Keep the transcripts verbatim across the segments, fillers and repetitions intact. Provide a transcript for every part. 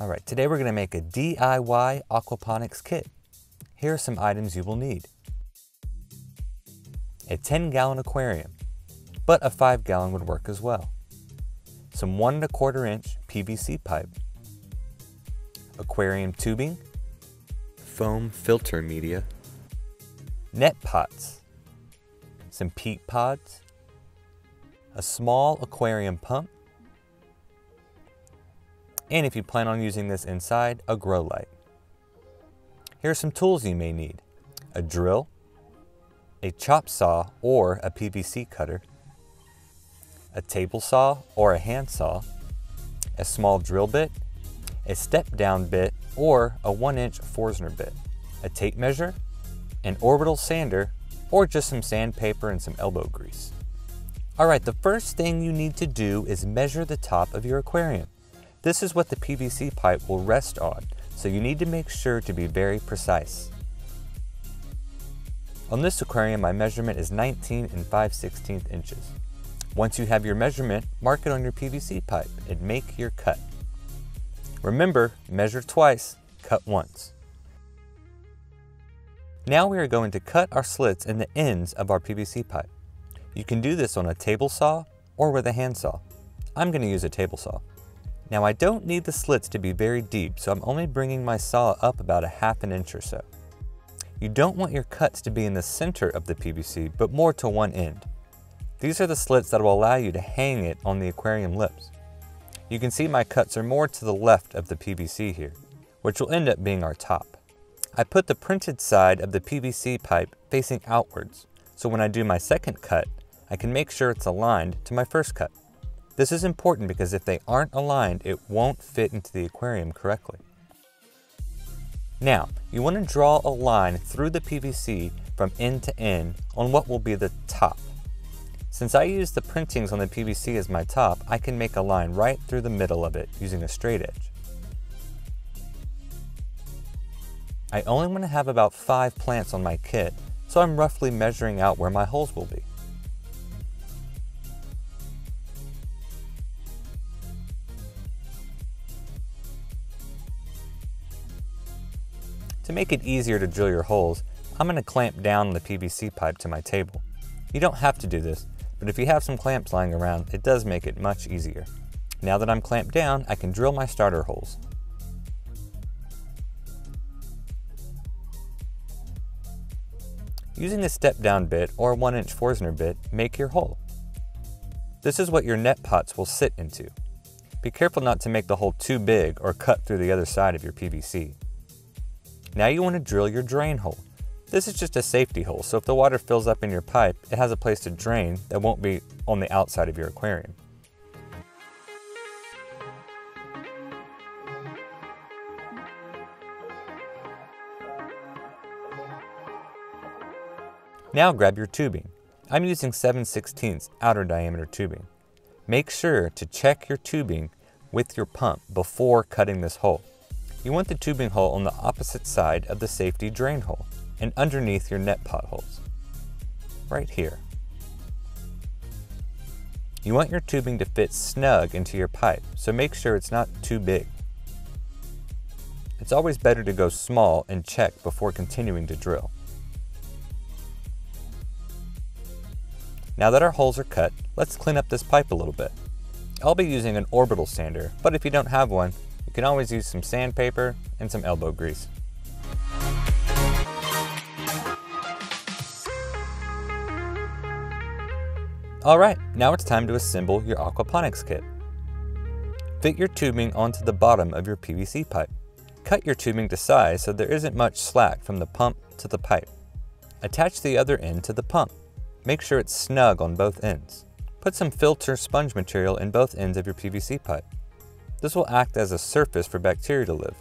All right, today we're gonna make a D I Y aquaponics kit. Here are some items you will need. A ten gallon aquarium, but a five gallon would work as well. Some one and a quarter inch P V C pipe, aquarium tubing, foam filter media, net pots, some peat pods, a small aquarium pump, and if you plan on using this inside, a grow light. Here are some tools you may need. A drill, a chop saw or a P V C cutter, a table saw or a hand saw, a small drill bit, a step down bit or a one inch Forstner bit, a tape measure, an orbital sander, or just some sandpaper and some elbow grease. All right, the first thing you need to do is measure the top of your aquarium. This is what the P V C pipe will rest on, so you need to make sure to be very precise. On this aquarium, my measurement is nineteen and five sixteenths inches. Once you have your measurement, mark it on your P V C pipe and make your cut. Remember, measure twice, cut once. Now we are going to cut our slits in the ends of our P V C pipe. You can do this on a table saw or with a hand saw. I'm going to use a table saw. Now I don't need the slits to be very deep, so I'm only bringing my saw up about a half an inch or so. You don't want your cuts to be in the center of the P V C, but more to one end. These are the slits that will allow you to hang it on the aquarium lips. You can see my cuts are more to the left of the P V C here, which will end up being our top. I put the printed side of the P V C pipe facing outwards, so when I do my second cut, I can make sure it's aligned to my first cut. This is important because if they aren't aligned, it won't fit into the aquarium correctly. Now, you want to draw a line through the P V C from end to end on what will be the top. Since I use the printings on the P V C as my top, I can make a line right through the middle of it using a straight edge. I only want to have about five plants on my kit, so I'm roughly measuring out where my holes will be. To make it easier to drill your holes, I'm going to clamp down the P V C pipe to my table. You don't have to do this, but if you have some clamps lying around, it does make it much easier. Now that I'm clamped down, I can drill my starter holes. Using a step down bit or one inch Forstner bit, make your hole. This is what your net pots will sit into. Be careful not to make the hole too big or cut through the other side of your P V C. Now you want to drill your drain hole. This is just a safety hole, so if the water fills up in your pipe, it has a place to drain that won't be on the outside of your aquarium. Now grab your tubing. I'm using seven sixteenths outer diameter tubing. Make sure to check your tubing with your pump before cutting this hole. You want the tubing hole on the opposite side of the safety drain hole and underneath your net pot holes, right here. You want your tubing to fit snug into your pipe, so make sure it's not too big. It's always better to go small and check before continuing to drill. Now that our holes are cut, let's clean up this pipe a little bit. I'll be using an orbital sander, but if you don't have one, you can always use some sandpaper and some elbow grease. All right, now it's time to assemble your aquaponics kit. Fit your tubing onto the bottom of your P V C pipe. Cut your tubing to size so there isn't much slack from the pump to the pipe. Attach the other end to the pump. Make sure it's snug on both ends. Put some filter sponge material in both ends of your P V C pipe. This will act as a surface for bacteria to live.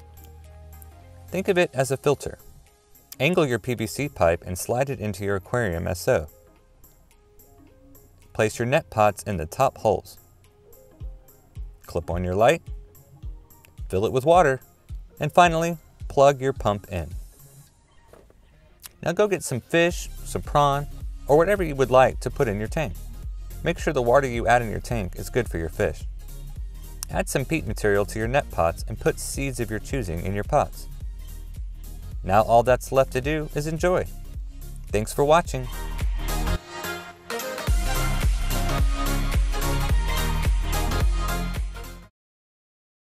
Think of it as a filter. Angle your P V C pipe and slide it into your aquarium as so. Place your net pots in the top holes. Clip on your light, fill it with water, and finally, plug your pump in. Now go get some fish, some prawn, or whatever you would like to put in your tank. Make sure the water you add in your tank is good for your fish. Add some peat material to your net pots and put seeds of your choosing in your pots. Now all that's left to do is enjoy. Thanks for watching.